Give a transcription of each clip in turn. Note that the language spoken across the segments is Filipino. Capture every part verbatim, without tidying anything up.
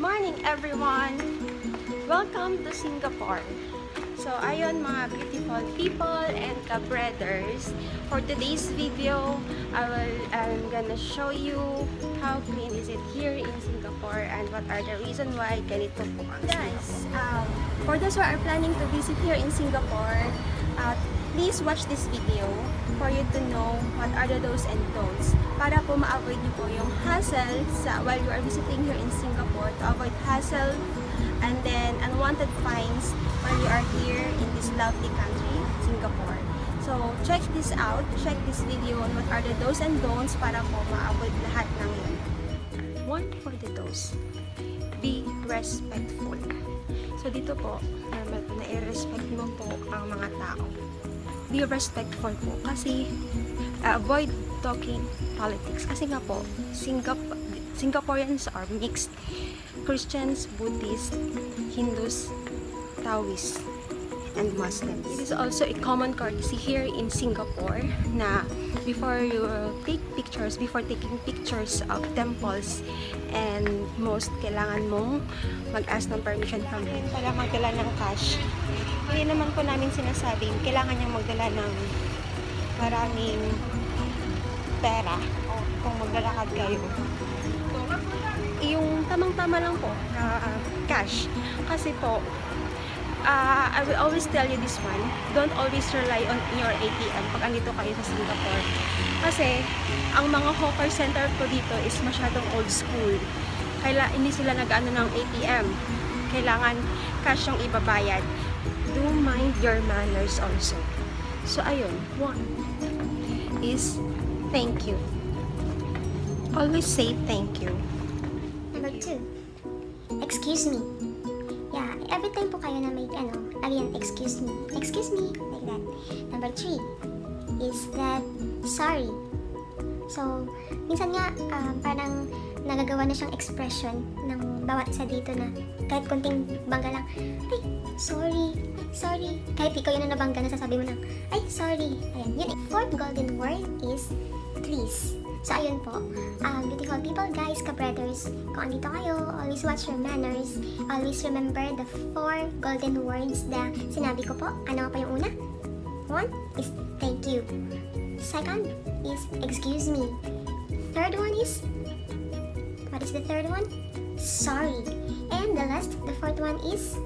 Morning everyone! Welcome to Singapore! So ayun mga beautiful people and ka-brothers, for today's video, I will, I'm gonna show you how clean is it here in Singapore and what are the reason why ganito po ang guys. Um, for those who are planning to visit here in Singapore, uh, please watch this video for you to know what are the do's and don'ts, para po ma-avoid niyo po yung hassle sa, while you are visiting here in Singapore, to avoid hassle and then unwanted fines while you are here in this lovely country, Singapore. So, check this out, check this video on what are the do's and don'ts para po ma-avoid lahat ng yun. One for the do's, be respectful. So, dito po, normal po na i-respect mo po ang mga tao. Be respectful po kasi uh, avoid talking politics kasi nga po Singap- Singaporeans are mixed: Christians, Buddhists, Hindus, Taoists, and Muslims. It is also a common courtesy here in Singapore na before you take pictures, before taking pictures of temples and most, kailangan mong mag-ask ng permission from him para magdala ng cash. Hindi naman po namin sinasabing kailangan niyang magdala ng maraming pera o kung maglalakad kayo. Yung tamang-tama lang po na uh, cash. Kasi po, uh, I will always tell you this one, don't always rely on your A T M pag andito kayo sa Singapore. Kasi, ang mga hawker center po dito is masyadong old school. Kaila, hindi sila nag-ano ng A T M. Kailangan cash yung ibabayad. Do mind your manners also. So, ayun. One is thank you. Always say thank you. Number two, excuse me. Yeah, every time po kayo na may ano, again, excuse me, excuse me, like that. Number three is that sorry. So, minsan nga, uh, parang nagagawa na siyang expression ng bawat isa dito na kahit konting bangga lang, ay, sorry, sorry. Kahit ikaw yun na nabangga, nasasabi mo lang, ay, sorry. Ayan, yun. Fourth golden word is please. So, ayun po. Um, beautiful people, guys, ka-brothers, kung andito kayo, always watch your manners. Always remember the four golden words na sinabi ko po. Ano pa yung una? One is thank you. Second is excuse me. Third one is, what is the third one? Sorry. And the last, the fourth one is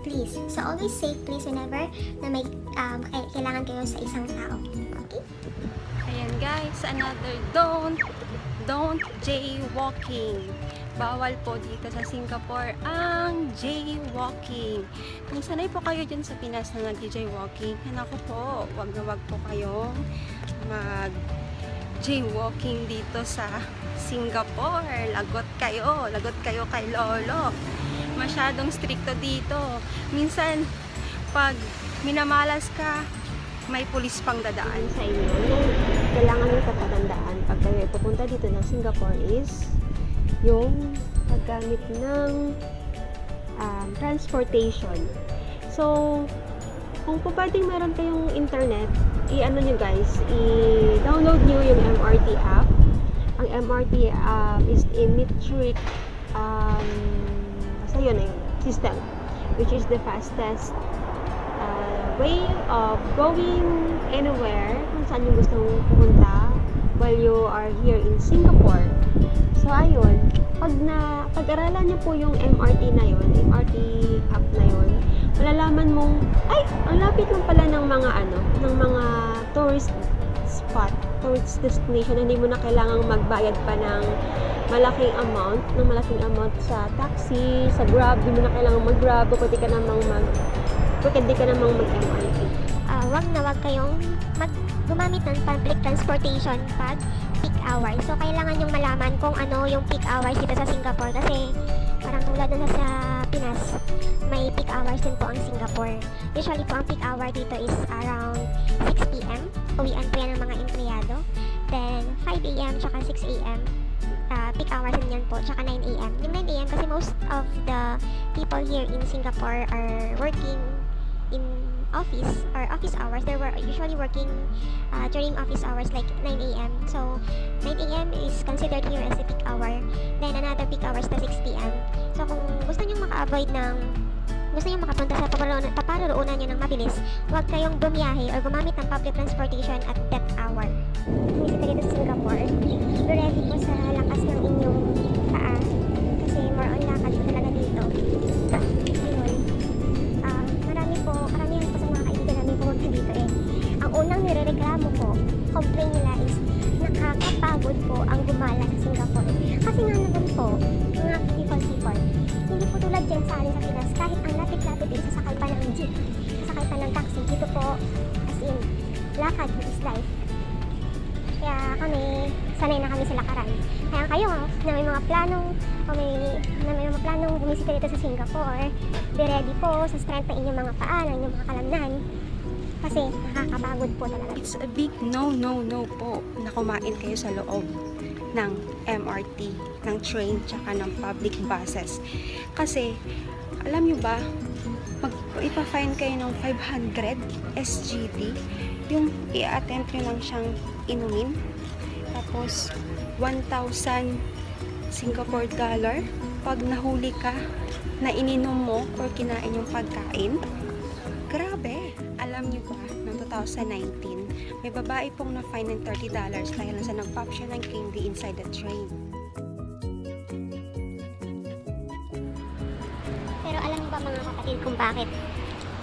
please. So, always say please whenever na may um, kailangan kayo sa isang tao. Okay? Ayan guys, another don't, don't jaywalking. Bawal po dito sa Singapore ang jaywalking. Kung sanay po kayo dyan sa Pinas na nag-jaywalking, naku po, wag na wag po kayong mag-jaywalking dito sa Singapore. Lagot kayo, lagot kayo kay Lolo. Masyadong stricto dito. Minsan, pag minamalas ka, may pulis pang dadaan sa inyo. Kailangan nyo katatandaan pag kayo pupunta dito ng Singapore is yung paggamit ng um, transportation. So, kung po pwedeng meron kayong internet, i-ano nyo guys, i-download nyo yung M R T app. Ang M R T um, is a metric um, basta yun na yun, system, which is the fastest uh, way of going anywhere kung saan yung gusto mong pumunta while you are here in Singapore. So, ayun, pag na, pag-aralan niyo po yung M R T na yun, M R T app na yun, malalaman mong, ay, ang lapit lang pala ng mga, ano, ng mga tourist spot, tourist destination, hindi mo na kailangang magbayad pa ng malaking amount, ng malaking amount sa taxi, sa Grab, hindi mo na kailangang mag-Grab, o pwede ka namang mag, pwede ka namang mag-M R T. Uh, wag na wag kayong mag gumamit ng public transportation pag peak hours. So, kailangan yung malaman kung ano yung peak hours dito sa Singapore kasi parang tulad na sa Pinas, may peak hours din po ang Singapore. Usually po, ang peak hour dito is around six p m Uwian po yan ng mga empleyado. Then, five a m tsaka six a m Uh, peak hours din yan po. Tsaka nine a m Yung nine a m kasi most of the people here in Singapore are working in office or office hours. They were usually working uh, during office hours like nine A M So nine A M is considered here as a peak hour. Then another peak hours na six P M So kung gusto nyo maka-avoid ng gusto nyo makapunta sa paparuroonan nyo ng mabilis, huwag kayong bumiyahe or gumamit ng public transportation at that hour. Kasi dito sa Singapore, ready po sa lakas ng inyong paa kasi more on lakad talaga dito. Unang nirereklamo ko, complain nila is nakakapagod po ang gumala sa Singapore. Kasi nga naman po, mga people-people, hindi po tulad dyan sa alin sa Pinas, kahit ang lapit-lapit ay sasakay pa ng jeep, sasakay pa ng taxi. Dito po, as in, lakad is life. Kaya kami, sanay na kami sa lakaran. Kaya kayo na may mga planong, o may, na may mga planong bumisita dito sa Singapore, be ready po sa strength ng inyong mga paa, ng inyong mga kalamnan. Kasi nakakapagod po talaga. It's a big no, no, no po na kumain kayo sa loob ng M R T, ng train, tsaka ng public buses. Kasi, alam nyo ba, mag-ipa-fine kayo ng five hundred S G D, yung i-attempt nyo lang siyang inumin. Tapos, one thousand Singapore dollar pag nahuli ka na ininom mo or kinain yung pagkain. Grabe! Alam niyo ba, noong two thousand nineteen, may babae pong na-fine ng thirty dollars dahil sa nag-pop siya ng candy inside the train. Pero alam niyo ba mga kapatid kung bakit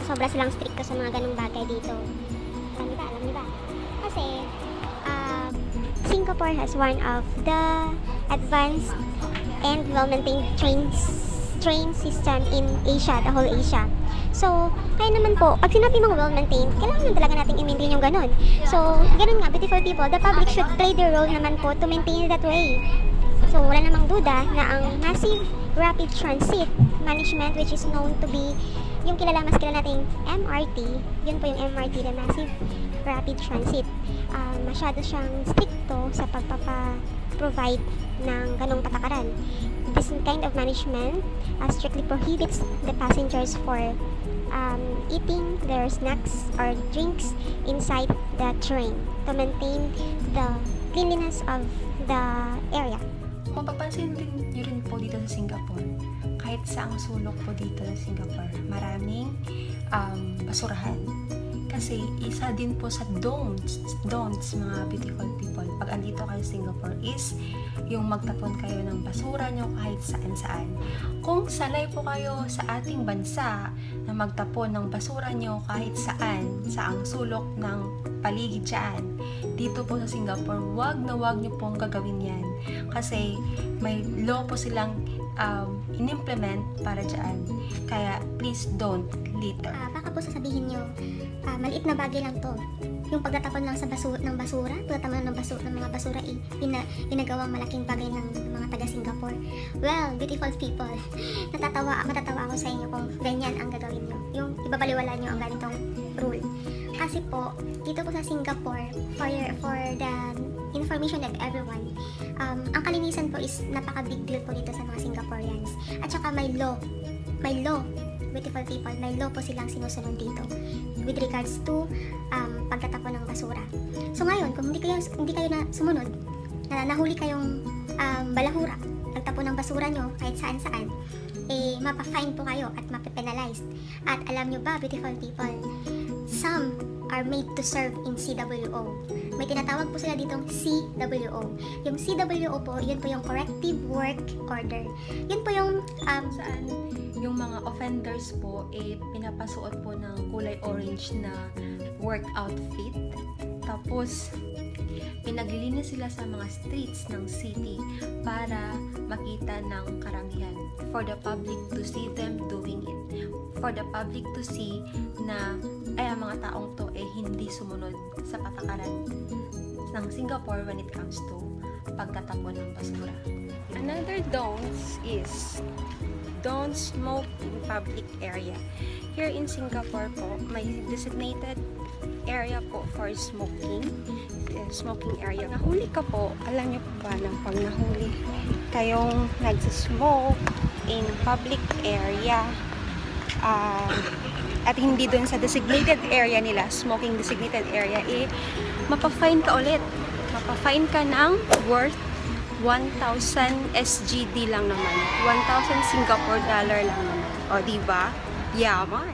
sobra silang strict ka sa mga ganung bagay dito? Alam niyo ba? Alam niyo ba? Kasi, uh, Singapore has one of the advanced and well-maintained trains train system in Asia, the whole Asia. So, kaya naman po, pag sinabi mong well-maintained, kailangan talaga nating i-maintain yung ganun. So, ganun nga, beautiful people, the public should play their role naman po to maintain that way. So, wala namang duda na ang massive rapid transit management, which is known to be yung kilala, mas kilala nating M R T, yun po yung M R T, the massive rapid transit. Uh, masyado siyang stricto sa pagpapa-provide ng ganong patakaran. This kind of management uh, strictly prohibits the passengers for um, eating their snacks or drinks inside the train to maintain the cleanliness of the area. Kung papansin niyo rin po dito sa Singapore, kahit saang sulok po dito sa Singapore, maraming um, basurahan. Kasi isa din po sa don'ts, don'ts mga beautiful people pag andito kayo sa Singapore is yung magtapon kayo ng basura nyo kahit saan-saan. Kung sanay po kayo sa ating bansa na magtapon ng basura nyo kahit saan, sa ang sulok ng paligid dyan, dito po sa Singapore, wag na wag nyo pong gagawin yan. Kasi may law po silang um, in-implement para dyan. Kaya please don't litter. Uh, baka po sasabihin nyo, Uh, maliit na bagay lang to, yung pagtatapon lang sa basura, ng basura, pagtatapon ng basura, ng mga basura, ina, inagawang malaking bagay ng mga taga Singapore. Well, beautiful people, natatawa, matatawa ako sa inyo kung ganyan ang gagawin nyo, yung ibabaliwala nyo ang ganitong rule. Kasi po, dito po sa Singapore, for, your, for the information of everyone, um, ang kalinisan po is napaka big deal po dito sa mga Singaporeans. At saka may law, may law, beautiful people, may law po silang sinusunod dito with regards to um, pagtatapon ng basura. So ngayon, kung hindi kayo, hindi kayo na sumunod, na nahuli kayong um, balahura, nagtapon ng basura nyo kahit saan-saan, eh, mapa-fine po kayo at mape-penalized. At alam nyo ba, beautiful people, some are made to serve in C W O. May tinatawag po sila ditong C W O. Yung C W O po, yun po yung corrective work order. Yun po yung um, saan? Yung mga offenders po, eh, pinapasuot po ng kulay orange na work outfit. Tapos, pinaglilinis sila sa mga streets ng city para makita ng karamihan. For the public to see them doing it. For the public to see na, ay, ang mga taong to, eh, hindi sumunod sa patakaran ng Singapore when it comes to pagtatapon ng basura. Another don'ts is don't smoke in public area. Here in Singapore po, may designated area po for smoking. Smoking area. Nahuli ka po, alam niyo po ba na pag nahuli kayong nagsismoke in public area, uh, at hindi doon sa designated area nila, smoking designated area, eh, mapa-fine ka ulit. Mapa-fine ka ng worth one thousand S G D lang naman. one thousand Singapore dollar lang naman. O, diba? Yaman!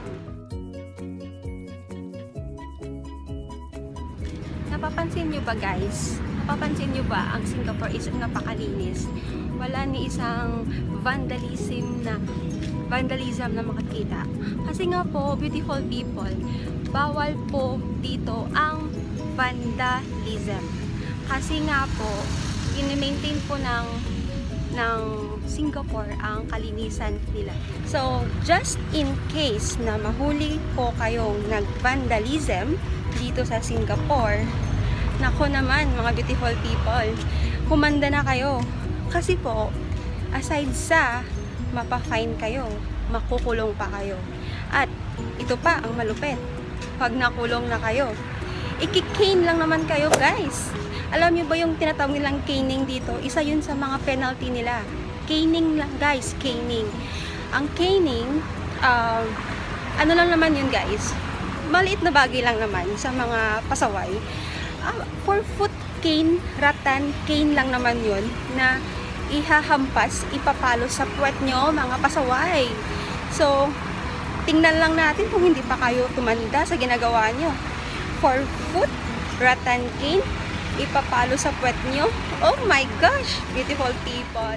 Napapansin nyo ba, guys? Napapansin nyo ba ang Singapore is napakalinis? Wala ni isang vandalism na vandalism na makikita. Kasi nga po, beautiful people, bawal po dito ang vandalism. Kasi nga po, in-maintain po ng, ng Singapore ang kalinisan nila. So, just in case na mahuli po kayong nag-vandalism dito sa Singapore, nako naman mga beautiful people, kumanda na kayo. Kasi po, aside sa mapa-fine kayo, makukulong pa kayo. At ito pa ang malupit. Pag nakulong na kayo, ikikane lang naman kayo, guys. Alam niyo ba yung tinatawag nilang caning dito? Isa yun sa mga penalty nila. Caning lang, guys. Caning. Ang caning, uh, ano lang naman yun, guys? Maliit na bagay lang naman sa mga pasaway. Uh, for foot cane, rattan, cane lang naman yun na ihahampas, ipapalo sa puwet nyo, mga pasaway. So, tingnan lang natin kung hindi pa kayo tumanda sa ginagawa nyo. For foot, rattan cane, ipapalo sa puwet nyo. Oh my gosh, beautiful people!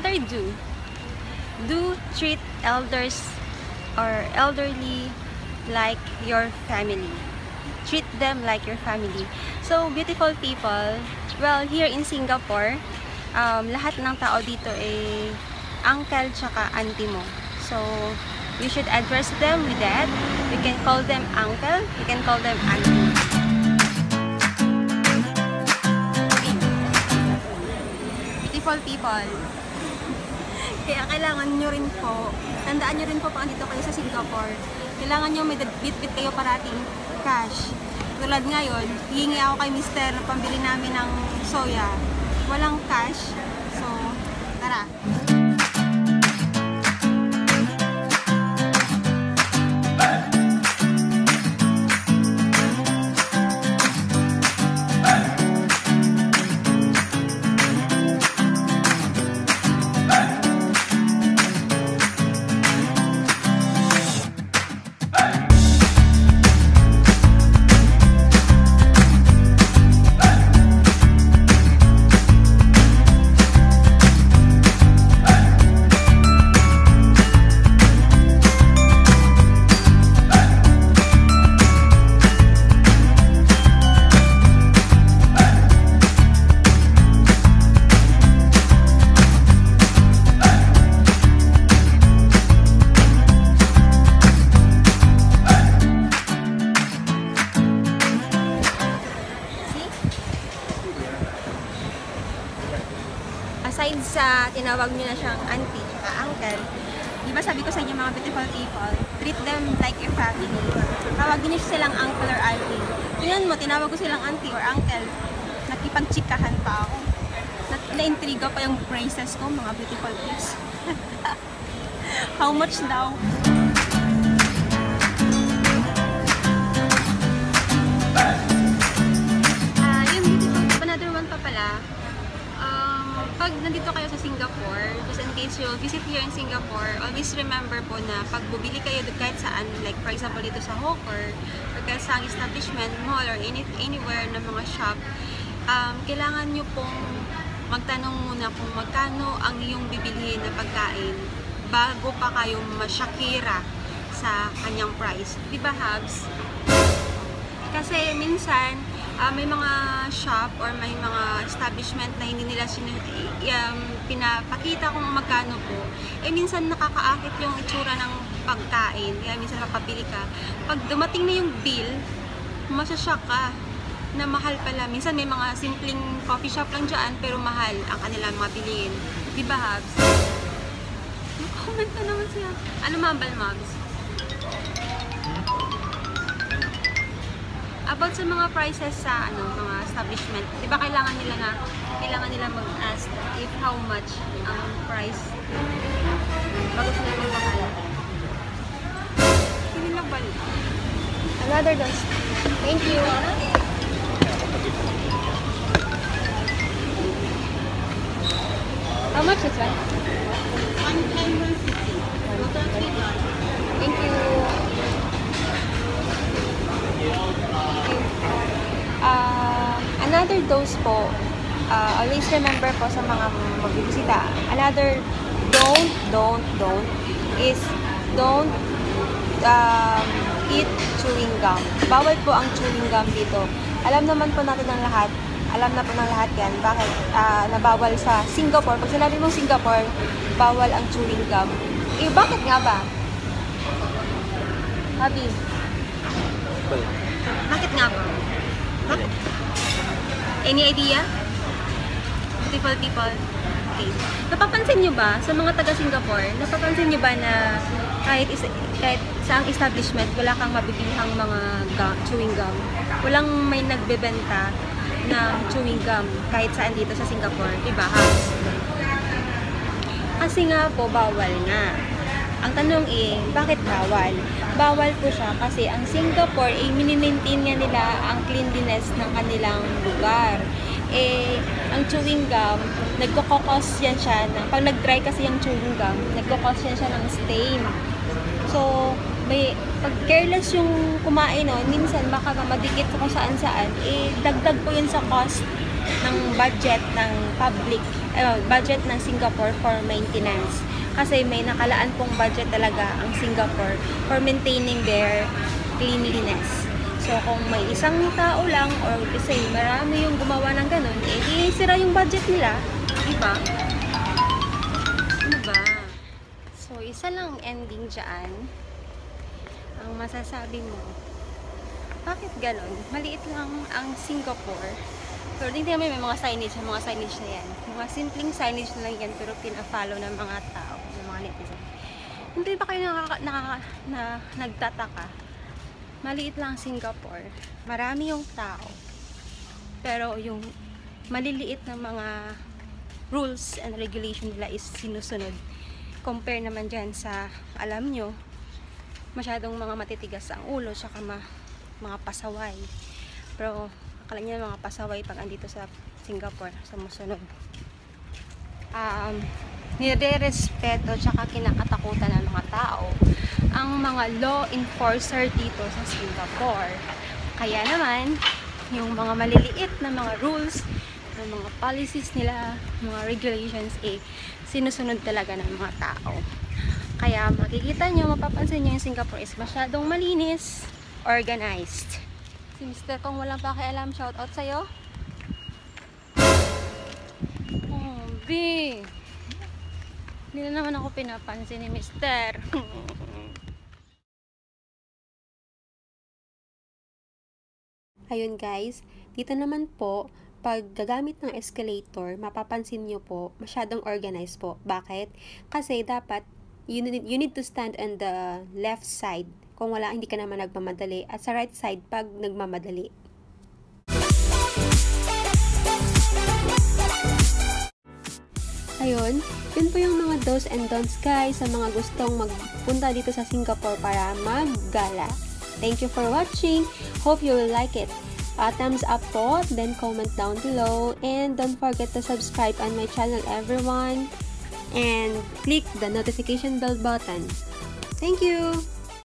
Another do, do treat elders or elderly like your family. Treat them like your family. So, beautiful people, well, here in Singapore, um, lahat ng tao dito ay uncle tsaka auntie mo. So, you should address them with that. You can call them uncle, you can call them auntie. Beautiful people. Kaya kailangan nyo rin po, tandaan nyo rin po pag andito kayo sa Singapore, kailangan nyo may bit-bit kayo parating cash. Tulad ngayon, hihingi ako kay mister pambili namin ng soya. Walang cash. So, tara. Aside sa tinawag nyo na siyang auntie at uncle, di ba sabi ko sa inyo mga beautiful people, treat them like a family. Tawagin nyo silang uncle or auntie. Tingnan mo, tinawag ko silang auntie or uncle, nakipagchikahan pa ako. Na-intriga pa yung phrases ko, mga beautiful peeps. How much daw? Uh, yung beautiful, another one pa pala, pag nandito kayo sa Singapore, just in case you'll visit here in Singapore, always remember po na pag bubili kayo kahit saan, like for example dito sa hawker, or kahit sa establishment, mall, or any, anywhere na mga shop, um, kailangan nyo pong magtanong muna kung magkano ang iyong bibilihin na pagkain bago pa kayo masyakira sa kanyang price. Diba, Habs? Kasi minsan, Uh, may mga shop or may mga establishment na hindi nila um, pinapakita kung magkano po. Eh minsan nakakaakit yung itsura ng pagkain. Kaya minsan napapili ka. Pag dumating na yung bill, masashock ka na mahal pala. Minsan may mga simpleng coffee shop lang dyan pero mahal ang kanilang mga bilihin. Diba, Habs? Nag-comment ka naman siya. Ano mabal, Mabs? about sa mga prices sa ano, mga establishment, di ba kailangan nila na kailangan nila mag-ask if how much ang price bago sila magbahala. Hindi lang balik. Another dust. Thank you. How much is that? one fifty. Thank you. Uh, another dose po, uh, always remember po sa mga magbibisita, another don't, don't, don't is don't um, eat chewing gum. Bawal po ang chewing gum dito. Alam naman po natin ng lahat, alam na po ng lahat yan, bakit uh, nabawal sa Singapore. Pag sinabi mong Singapore, bawal ang chewing gum. Eh, bakit nga ba? Habi? Bakit nga ba? Bakit? Any idea? Beautiful people. Okay. Napapansin nyo ba, sa mga taga-Singapore, napapansin nyo ba na kahit, kahit sa ang establishment, wala kang mabibilhang mga gum, chewing gum? Walang may nagbebenta ng chewing gum kahit saan dito sa Singapore, diba? Kasi nga po, bawal nga. Ang tanong eh, bakit bawal? Bawal po siya kasi ang Singapore, eh, minimaintain nga nila ang cleanliness ng kanilang lugar. Eh, ang chewing gum, nagkakos yan siya. Na, pag nag-dry kasi yung chewing gum, nagkakos yan siya ng stain. So, may, pag careless yung kumain, no, minsan makamadikit sa kung saan-saan, eh, dagdag po yun sa cost ng budget ng public, uh, budget ng Singapore for maintenance. Kasi may nakalaan pong budget talaga ang Singapore for maintaining their cleanliness. So, kung may isang tao lang or kasi marami yung gumawa ng ganun, eh, sira yung budget nila. Diba? Ano ba? So, isa lang ending dyan. Ang masasabi mo, bakit ganun? Maliit lang ang Singapore. Pero tingnan mo, may mga signage, mga signage na yan. Mga simpleng signage na lang yan, pero pina-follow ng mga tao, ng mga netizen. Hindi ba kayo nakaka, nakaka, na, nagtataka? Maliit lang Singapore. Marami yung tao. Pero yung maliliit na mga rules and regulation nila is sinusunod. Compare naman dyan sa, alam nyo, masyadong mga matitigas ang ulo, tsaka ma, mga pasaway. Pero akala niya mga pasaway pag andito sa Singapore, sa musunod. Um, nire-respeto tsaka kinakatakutan ng mga tao ang mga law enforcer dito sa Singapore. Kaya naman, yung mga maliliit na mga rules, ng mga policies nila, mga regulations, eh, sinusunod talaga ng mga tao. Kaya makikita nyo, mapapansin nyo yung Singapore is masyadong malinis, organized. Si Mister Kong walang pakialam, shoutout sa'yo. Oh, B! Hindi na naman ako pinapansin ni Mister Ayun guys, dito naman po, pag gagamit ng escalator, mapapansin nyo po, masyadong organized po. Bakit? Kasi dapat, you need, you need to stand on the left side. Kung wala, hindi ka naman nagmamadali. At sa right side, pag nagmamadali. Ayun, yun po yung mga do's and don'ts guys sa mga gustong magpunta dito sa Singapore para maggala. Thank you for watching. Hope you will like it. Uh, thumbs up po, then comment down below. And don't forget to subscribe on my channel everyone. And click the notification bell button. Thank you!